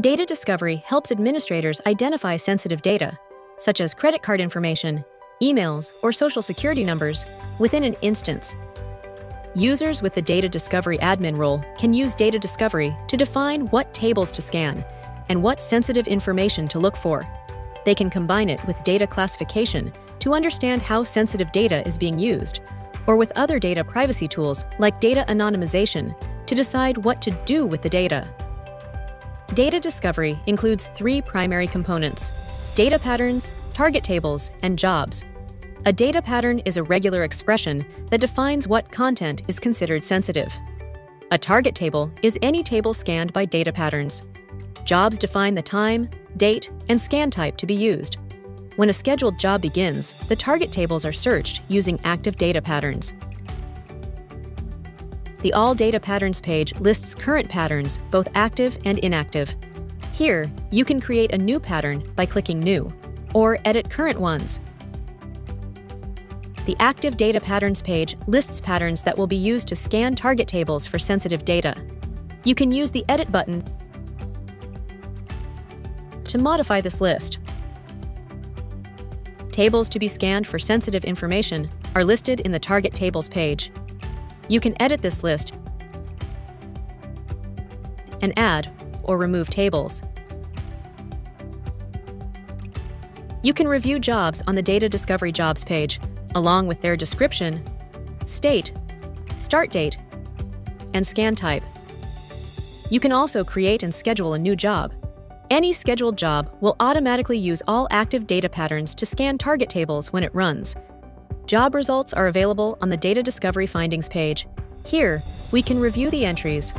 Data discovery helps administrators identify sensitive data, such as credit card information, emails, or social security numbers, within an instance. Users with the Data Discovery Admin role can use data discovery to define what tables to scan and what sensitive information to look for. They can combine it with data classification to understand how sensitive data is being used, or with other data privacy tools like data anonymization to decide what to do with the data. Data discovery includes three primary components: data patterns, target tables, and jobs. A data pattern is a regular expression that defines what content is considered sensitive. A target table is any table scanned by data patterns. Jobs define the time, date, and scan type to be used. When a scheduled job begins, the target tables are searched using active data patterns. The All Data Patterns page lists current patterns, both active and inactive. Here, you can create a new pattern by clicking New, or edit current ones. The Active Data Patterns page lists patterns that will be used to scan target tables for sensitive data. You can use the Edit button to modify this list. Tables to be scanned for sensitive information are listed in the Target Tables page. You can edit this list and add or remove tables. You can review jobs on the Data Discovery Jobs page, along with their description, state, start date, and scan type. You can also create and schedule a new job. Any scheduled job will automatically use all active data patterns to scan target tables when it runs. Job results are available on the Data Discovery Findings page. Here, we can review the entries,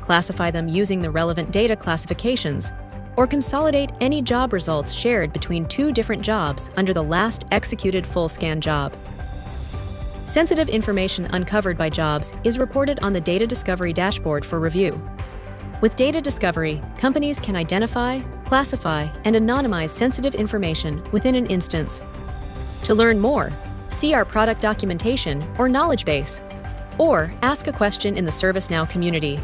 classify them using the relevant data classifications, or consolidate any job results shared between two different jobs under the last executed full scan job. Sensitive information uncovered by jobs is reported on the Data Discovery dashboard for review. With data discovery, companies can identify, classify, and anonymize sensitive information within an instance. To learn more, see our product documentation or knowledge base, or ask a question in the ServiceNow community.